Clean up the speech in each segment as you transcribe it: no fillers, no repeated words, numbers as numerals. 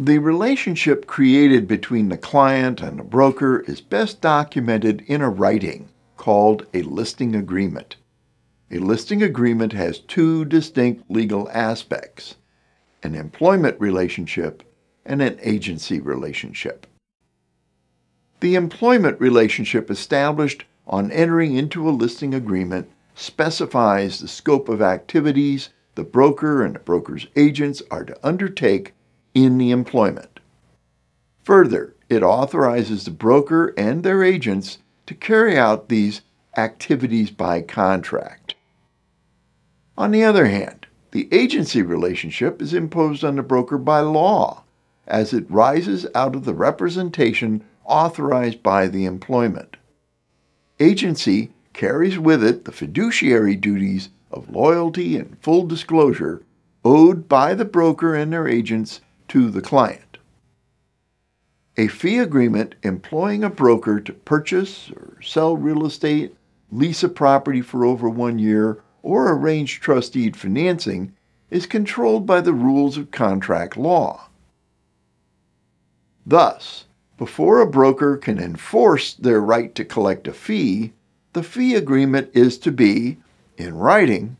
The relationship created between the client and the broker is best documented in a writing called a listing agreement. A listing agreement has two distinct legal aspects: an employment relationship and an agency relationship. The employment relationship established on entering into a listing agreement specifies the scope of activities the broker and the broker's agents are to undertake in the employment. Further, it authorizes the broker and their agents to carry out these activities by contract. On the other hand, the agency relationship is imposed on the broker by law, as it rises out of the representation authorized by the employment. Agency carries with it the fiduciary duties of loyalty and full disclosure owed by the broker and their agents to the client. A fee agreement employing a broker to purchase or sell real estate, lease a property for over 1 year, or arrange trust deed financing is controlled by the rules of contract law. Thus, before a broker can enforce their right to collect a fee, the fee agreement is to be, in writing,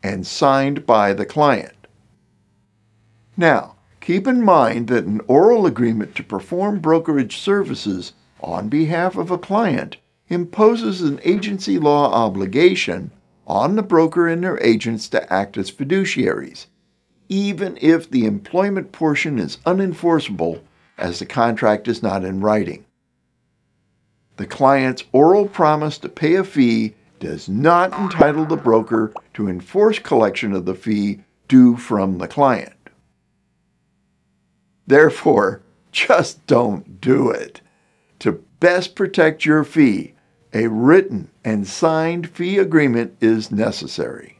and signed by the client. Now, keep in mind that an oral agreement to perform brokerage services on behalf of a client imposes an agency law obligation on the broker and their agents to act as fiduciaries, even if the employment portion is unenforceable as the contract is not in writing. The client's oral promise to pay a fee does not entitle the broker to enforce collection of the fee due from the client. Therefore, just don't do it. To best protect your fee, a written and signed fee agreement is necessary.